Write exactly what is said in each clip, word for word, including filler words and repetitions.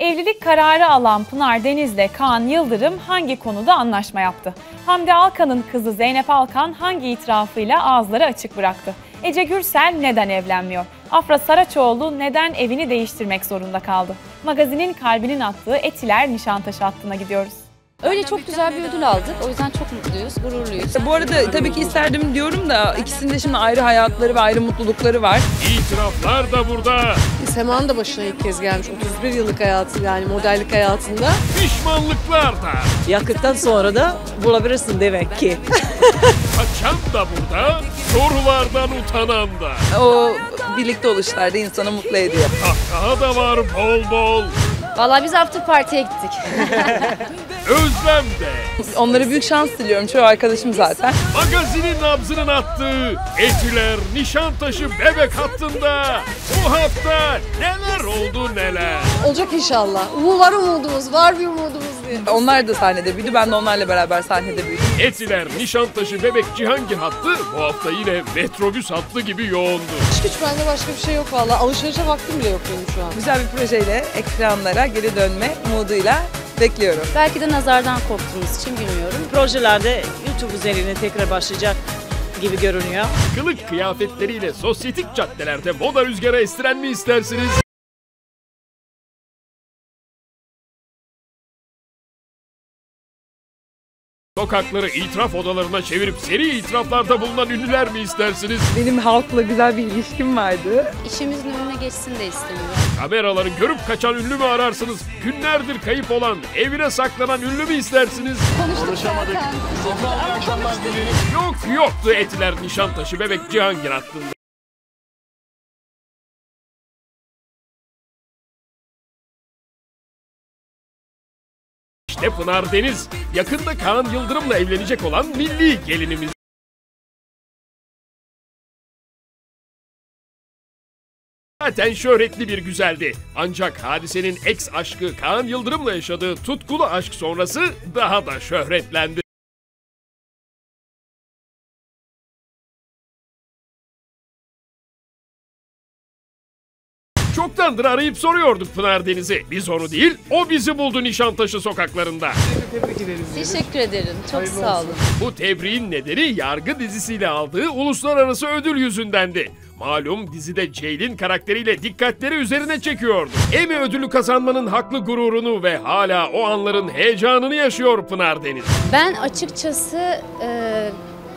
Evlilik kararı alan Pınar Deniz ile Kaan Yıldırım hangi konuda anlaşma yaptı? Hamdi Alkan'ın kızı Zeynep Alkan hangi itirafıyla ağızları açık bıraktı? Ece Gürsel neden evlenmiyor? Afra Saraçoğlu neden evini değiştirmek zorunda kaldı? Magazinin kalbinin attığı Etiler Nişantaşı hattına gidiyoruz. Öyle çok güzel bir ödül aldık. O yüzden çok mutluyuz, gururluyuz. Bu arada tabii ki isterdim diyorum da ikisinin de şimdi ayrı hayatları ve ayrı mutlulukları var. İtiraflar da burada. Sema'nın da başına ilk kez gelmiş. otuz bir yıllık hayatı, yani modellik hayatında. Pişmanlıklar da. Yaktıktan sonra da bulabilirsin demek ki. Kaçan da burada, sorulardan utanan da. O birlikte oluşlarda insanı mutlu ediyor. Kahkaha da var bol bol. Vallahi biz after party'ye gittik. Özlem de. Onlara büyük şans diliyorum. Çoğu arkadaşım zaten. Magazinin nabzının attığı Etiler Nişantaşı bebek hattında bu hafta neler oldu neler. Olacak inşallah. Umu var umudumuz, var bir umudumuz diye. Onlar da sahnede büyüdü. Ben de onlarla beraber sahnede büyüdüm. Etiler Nişantaşı bebek Cihangir hattı bu hafta yine metrobüs hattı gibi yoğundu. Hiç güç bende başka bir şey yok valla. Alışverişe vaktim bile yok benim şu an. Güzel bir projeyle ekranlara geri dönme umuduyla bekliyorum. Belki de nazardan korktuğumuz için bilmiyorum. Projelerde YouTube üzerine tekrar başlayacak gibi görünüyor. Kılık kıyafetleriyle sosyetik caddelerde moda rüzgara estiren mi istersiniz? Sokakları itiraf odalarına çevirip seri itiraflarda bulunan ünlüler mi istersiniz? Benim halkla güzel bir ilişkim vardı. İşimizin önüne geçsin de istemiyorum. Kameraları görüp kaçan ünlü mü ararsınız? Günlerdir kayıp olan, evine saklanan ünlü mü istersiniz? Konuşamadık. Yok yoktu Etiler Nişantaşı bebek Cihangir hattında. İşte Pınar Deniz, yakında Kaan Yıldırım'la evlenecek olan milli gelinimiz. Zaten şöhretli bir güzeldi. Ancak hadisenin ex aşkı Kaan Yıldırım'la yaşadığı tutkulu aşk sonrası daha da şöhretlendi. Çoktandır arayıp soruyorduk Pınar Deniz'i. Biz onu değil, o bizi buldu Nişantaşı sokaklarında. Tebrik ederiz. Teşekkür ederim. Çok hayırlı sağ olun. Olsun. Bu tebriğin nedeni Yargı dizisiyle aldığı uluslararası ödül yüzündendi. Malum dizide Ceylin karakteriyle dikkatleri üzerine çekiyordu. Emmy ödülü kazanmanın haklı gururunu ve hala o anların heyecanını yaşıyor Pınar Deniz. Ben açıkçası... E...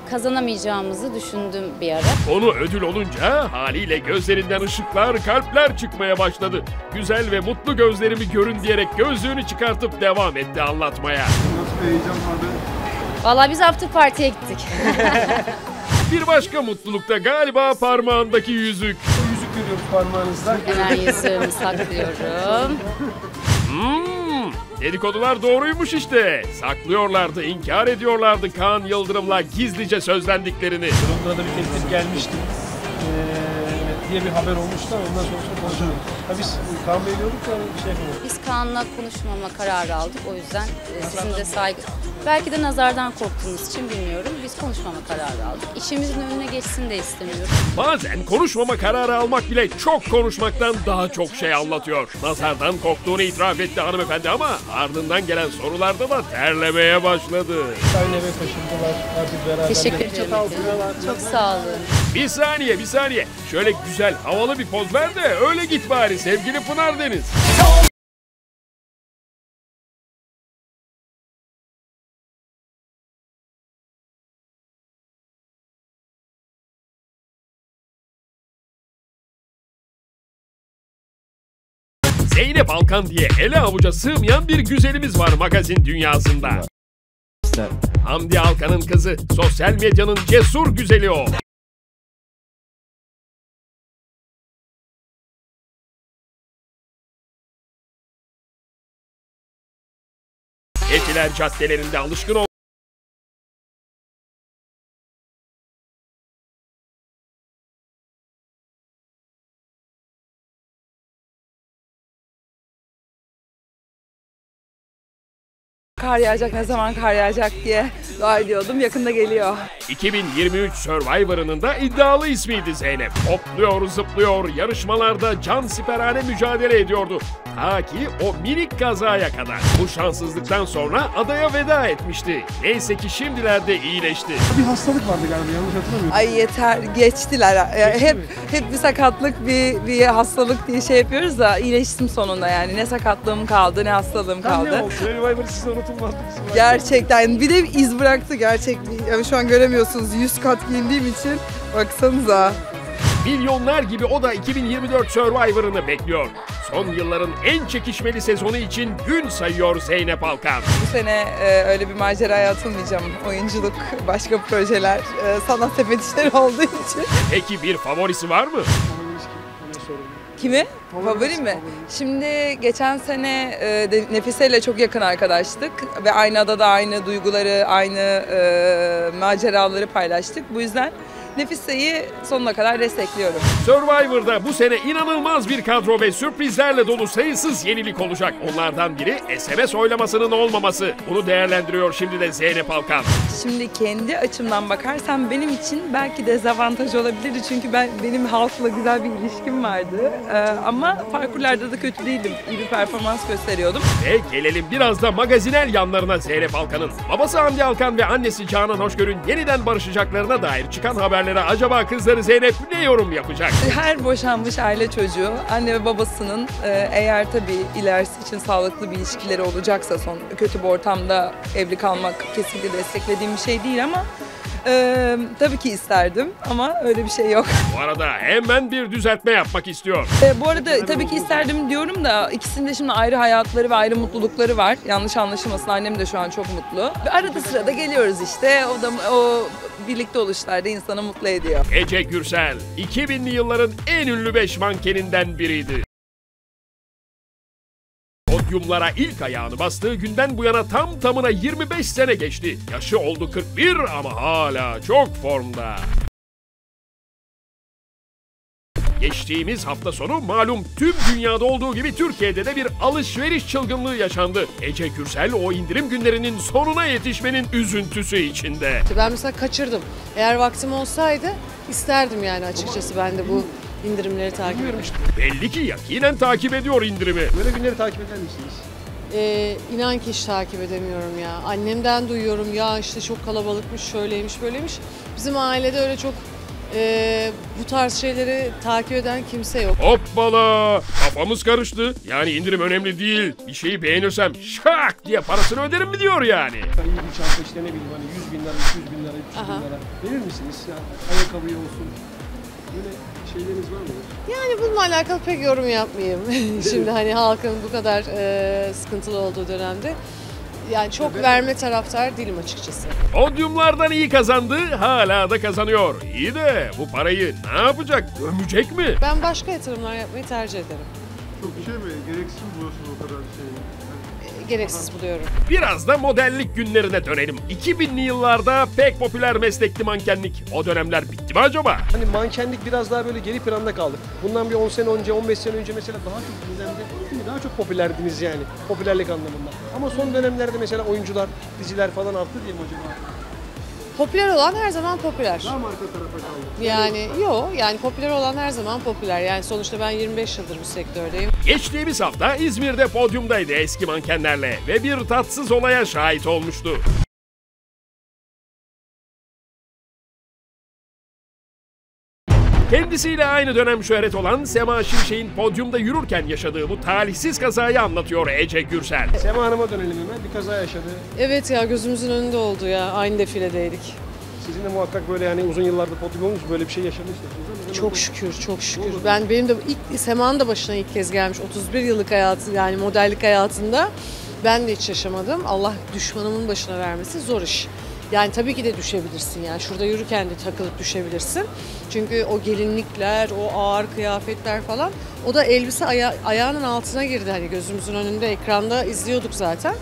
kazanamayacağımızı düşündüm bir ara. Konu ödül olunca haliyle gözlerinden ışıklar, kalpler çıkmaya başladı. Güzel ve mutlu gözlerimi görün diyerek gözlüğünü çıkartıp devam etti anlatmaya. Nasıl heyecan vardı? Vallahi biz after party'ye gittik. Bir başka mutlulukta galiba parmağındaki yüzük. O yüzük görüyoruz parmağınızda. Ben yüzüğümü saklıyorum. Hmm. Dedikodular doğruymuş işte. Saklıyorlardı, inkar ediyorlardı Kaan Yıldırım'la gizlice sözlendiklerini. Londra'da bir teklif gelmişti ee, diye bir haber olmuştu. Ondan sonra konuşalım. Biz Kaan Bey diyorduk da şey yapalım. Biz Kaan'la konuşmama kararı aldık. O yüzden sizin de saygı... Belki de nazardan korktuğunuz için bilmiyorum. Biz konuşmama kararı aldık. İşimizin önüne geçsin de istemiyorum. Bazen konuşmama kararı almak bile çok konuşmaktan daha çok şey anlatıyor. Nazardan korktuğunu itiraf etti hanımefendi ama ardından gelen sorularda da terlemeye başladı. Teşekkür ederim. Çok sağ olun. Bir saniye, bir saniye. Şöyle güzel, havalı bir poz ver de öyle git bari sevgili Pınar Deniz. Zeynep Alkan diye ele avuca sığmayan bir güzelimiz var magazin dünyasında. Hamdi Alkan'ın kızı, sosyal medyanın cesur güzeli o. Etiler caddelerinde alışkın ol. Kar yağacak, ne zaman kar yağacak diye dua ediyordum. Yakında geliyor. iki bin yirmi üç Survivor'ının da iddialı ismiydi Zeynep. Hopluyor, zıplıyor, yarışmalarda can siperhane mücadele ediyordu. Ta ki o minik kazaya kadar. Bu şanssızlıktan sonra adaya veda etmişti. Neyse ki şimdilerde iyileşti. Bir hastalık vardı galiba, yanlış hatırlamıyorum. Ay yeter, geçtiler. Geçti hep mi? Hep bir sakatlık, bir, bir hastalık diye şey yapıyoruz da iyileştim sonunda yani. Ne sakatlığım kaldı, ne hastalığım kaldı. Ne oldu? Survivor size unutulmaz. Gerçekten. Bir de iz bıraktı gerçekten. Yani şu an göremiyorsunuz. Yüz kat giyindiğim için. Baksanıza. Milyonlar gibi o da iki bin yirmi dört Survivor'ını bekliyor. Son yılların en çekişmeli sezonu için gün sayıyor Zeynep Alkan. Bu sene e, öyle bir maceraya atılmayacağım. Oyunculuk, başka projeler, e, sanat tepetişleri olduğu için. Peki bir favorisi var mı? Kimi? Favori mi? Şimdi geçen sene e, Nefise ile çok yakın arkadaştık ve aynı adada aynı duyguları, aynı e, maceraları paylaştık. Bu yüzden Nefis Say'ı sonuna kadar destekliyorum. Survivor'da bu sene inanılmaz bir kadro ve sürprizlerle dolu sayısız yenilik olacak. Onlardan biri S M S oylamasının olmaması. Bunu değerlendiriyor şimdi de Zeynep Alkan. Şimdi kendi açımdan bakarsam benim için belki dezavantaj olabilirdi. Çünkü ben benim halkla güzel bir ilişkim vardı. Ee, ama parkurlarda da kötü değildim. İyi bir performans gösteriyordum. Ve gelelim biraz da magazinel yanlarına Zeynep Alkan'ın. Babası Hamdi Alkan ve annesi Canan Hoşgör'ün yeniden barışacaklarına dair çıkan haber. Acaba kızları Zeynep ne yorum yapacak? Her boşanmış aile çocuğu anne ve babasının eğer tabii ilerisi için sağlıklı bir ilişkileri olacaksa son kötü bir ortamda evli kalmak kesinlikle desteklediğim bir şey değil ama Ee, tabii ki isterdim ama öyle bir şey yok. Bu arada hemen bir düzeltme yapmak istiyor. Ee, bu arada tabii ki isterdim diyorum da ikisinin de şimdi ayrı hayatları ve ayrı mutlulukları var. Yanlış anlaşılmasın, annem de şu an çok mutlu. Arada sırada geliyoruz işte. O da o birlikte oluşlarda insanı mutlu ediyor. Ece Gürsel iki binli yılların en ünlü beş mankeninden biriydi. Podyumlara ilk ayağını bastığı günden bu yana tam tamına yirmi beş sene geçti. Yaşı oldu kırk bir ama hala çok formda. Geçtiğimiz hafta sonu malum tüm dünyada olduğu gibi Türkiye'de de bir alışveriş çılgınlığı yaşandı. Ece Gürsel o indirim günlerinin sonuna yetişmenin üzüntüsü içinde. Ben mesela kaçırdım. Eğer vaktim olsaydı isterdim yani açıkçası ben de bu indirimleri takip ediyorum. Belli ki yakinen takip ediyor indirimi. Böyle günleri takip eder misiniz? Ee, inan ki hiç takip edemiyorum ya. Annemden duyuyorum ya işte çok kalabalıkmış, şöyleymiş, böyleymiş. Bizim ailede öyle çok e, bu tarz şeyleri takip eden kimse yok. Hoppala! Kafamız karıştı. Yani indirim önemli değil. Bir şeyi beğenirsem şak diye parasını öderim mi diyor yani? Ben iyi bir çanta işte ne bileyim hani yüz bin lira, iki yüz bin lira, üç yüz bin lira. Verir misiniz? Yani ayakkabıya olsun. Böyle şeyleriniz var mı? Yani bununla alakalı pek yorum yapmayayım. Şimdi hani halkın bu kadar e, sıkıntılı olduğu dönemde. Yani çok evet. Verme taraftar değilim açıkçası. Podyumlardan iyi kazandı, hala da kazanıyor. İyi de bu parayı ne yapacak, gömecek mi? Ben başka yatırımlar yapmayı tercih ederim. Çok şey mi? Gereksiz buluyorsun o kadar şeyi. Gereksiz buluyorum. Biraz da modellik günlerine dönelim. iki binli yıllarda pek popüler meslekti mankenlik. O dönemler bitti mi acaba? Hani mankenlik biraz daha böyle geri planda kaldı. Bundan bir on sene önce, on beş sene önce mesela daha çok gündemde, daha çok popülerdiniz yani. Popülerlik anlamında. Ama son dönemlerde mesela oyuncular, diziler falan arttı diye mi acaba? Popüler olan her zaman popüler. Daha mı arka tarafa kaldı? Yani yok yani popüler olan her zaman popüler. Yani sonuçta ben yirmi beş yıldır bu sektördeyim. Geçtiğimiz hafta İzmir'de podyumdaydı eski mankenlerle ve bir tatsız olaya şahit olmuştu. Kendisiyle aynı dönem şöhret olan Sema Şimşek'in podyumda yürürken yaşadığı bu talihsiz kazayı anlatıyor Ece Gürsel. Sema Hanım'a dönelim hemen. Bir kaza yaşadı. Evet ya gözümüzün önünde oldu ya. Aynı defiledeydik. Sizin de muhakkak böyle yani uzun yıllarda podyum olmuş böyle bir şey yaşamıştınız. Çok şükür, çok şükür. Ben benim de ilk Sema'nın da başına ilk kez gelmiş otuz bir yıllık hayatı yani modellik hayatında ben de hiç yaşamadım. Allah düşmanımın başına vermesi zor iş. Yani tabii ki de düşebilirsin yani şurada yürürken de takılıp düşebilirsin. Çünkü o gelinlikler, o ağır kıyafetler falan o da elbise aya ayağının altına girdi hani gözümüzün önünde ekranda izliyorduk zaten.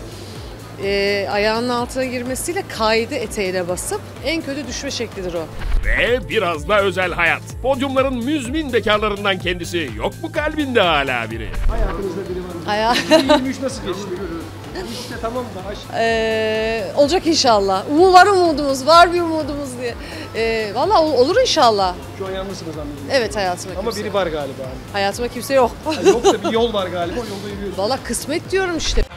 Ee, ayağının altına girmesiyle kaydı eteğine basıp en kötü düşme şeklidir o. Ve biraz da özel hayat. Podyumların müzmin bekarlarından kendisi yok mu kalbinde hala biri? Hayatınızda biri var mı? Aya... yirmi üç nasıl geçti? İşte tamam da aşk. Ee, olacak inşallah. Umu var umudumuz, var bir umudumuz diye. Ee, Valla olur inşallah. Şu an yalnızsınız anladım. Evet, hayatıma kimse. Ama biri var galiba. Hayatıma kimse yok. Yoksa bir yol var galiba, o yolda yürüyoruz. Valla kısmet diyorum işte.